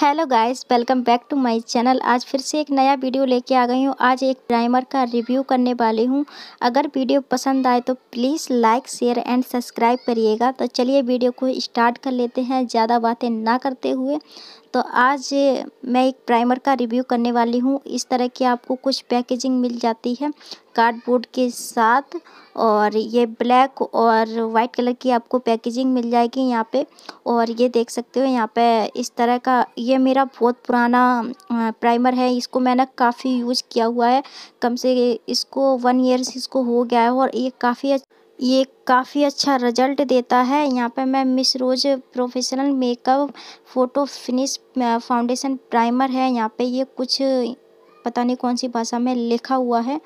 Hello guys, welcome back to my channel. आज फिर से एक नया वीडियो लेके आ गई हूँ। आज एक प्राइमर का रिव्यू करने वाली हूँ। अगर वीडियो पसंद आए तो please like, share and subscribe करिएगा। तो चलिए वीडियो को स्टार्ट कर लेते हैं ज़्यादा बातें ना करते हुए। तो आज मैं एक प्राइमर का रिव्यू करने वाली हूँ। इस तरह की आपको कुछ पैकेजिंग मिल जाती है कार्डबोर्ड के साथ, और ये ब्लैक और वाइट कलर की आपको पैकेजिंग मिल जाएगी यहाँ पे। और ये देख सकते हो यहाँ पे इस तरह का, ये मेरा बहुत पुराना प्राइमर है। इसको मैंने काफ़ी यूज़ किया हुआ है, कम से इसको 1 ईयर्स इसको हो गया है। और ये काफ़ी अच्छा रिजल्ट देता है। यहाँ पे मैं Miss Rose professional makeup photo finish foundation primer है। यहाँ पे ये कुछ पता नहीं कौन सी भाषा में लिखा हुआ है।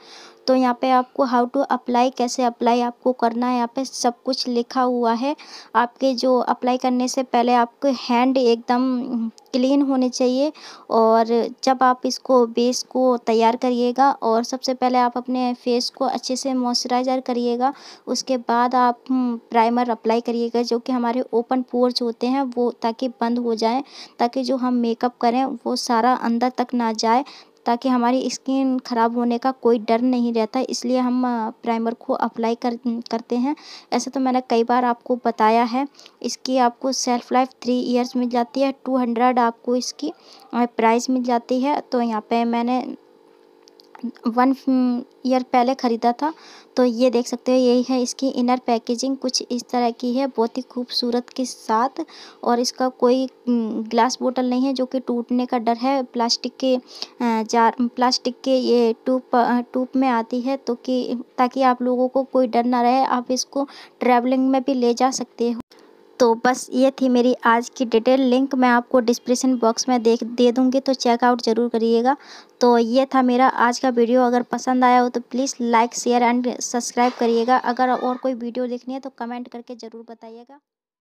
तो यहाँ पे आपको हाउ टू अप्लाई, कैसे अप्लाई आपको करना है, यहाँ पे सब कुछ लिखा हुआ है। आपके जो अप्लाई करने से पहले आपके हैंड एकदम क्लीन होने चाहिए। और जब आप इसको बेस को तैयार करिएगा, और सबसे पहले आप अपने फेस को अच्छे से मॉइस्चराइज़र करिएगा। उसके बाद आप प्राइमर अप्लाई करिएगा, जो कि हमारे ओपन पोर्स होते हैं वो, ताकि बंद हो जाए, ताकि जो हम मेकअप करें वो सारा अंदर तक ना जाए, ताकि हमारी स्किन ख़राब होने का कोई डर नहीं रहता। इसलिए हम प्राइमर को अप्लाई करते हैं। ऐसे तो मैंने कई बार आपको बताया है। इसकी आपको सेल्फ लाइफ 3 ईयर्स मिल जाती है। 200 आपको इसकी प्राइस मिल जाती है। तो यहाँ पे मैंने 1 ईयर पहले ख़रीदा था। तो ये देख सकते हो, यही है इसकी इनर पैकेजिंग। कुछ इस तरह की है, बहुत ही खूबसूरत के साथ। और इसका कोई ग्लास बोतल नहीं है, जो कि टूटने का डर है। प्लास्टिक के जार, प्लास्टिक के ये ट्यूब में आती है, तो कि ताकि आप लोगों को कोई डर ना रहे। आप इसको ट्रैवलिंग में भी ले जा सकते हो। तो बस ये थी मेरी आज की डिटेल। लिंक मैं आपको डिस्क्रिप्शन बॉक्स में दे दूँगी, तो चेकआउट ज़रूर करिएगा। तो ये था मेरा आज का वीडियो। अगर पसंद आया हो तो please like, share and subscribe करिएगा। अगर और कोई वीडियो देखनी है तो कमेंट करके ज़रूर बताइएगा।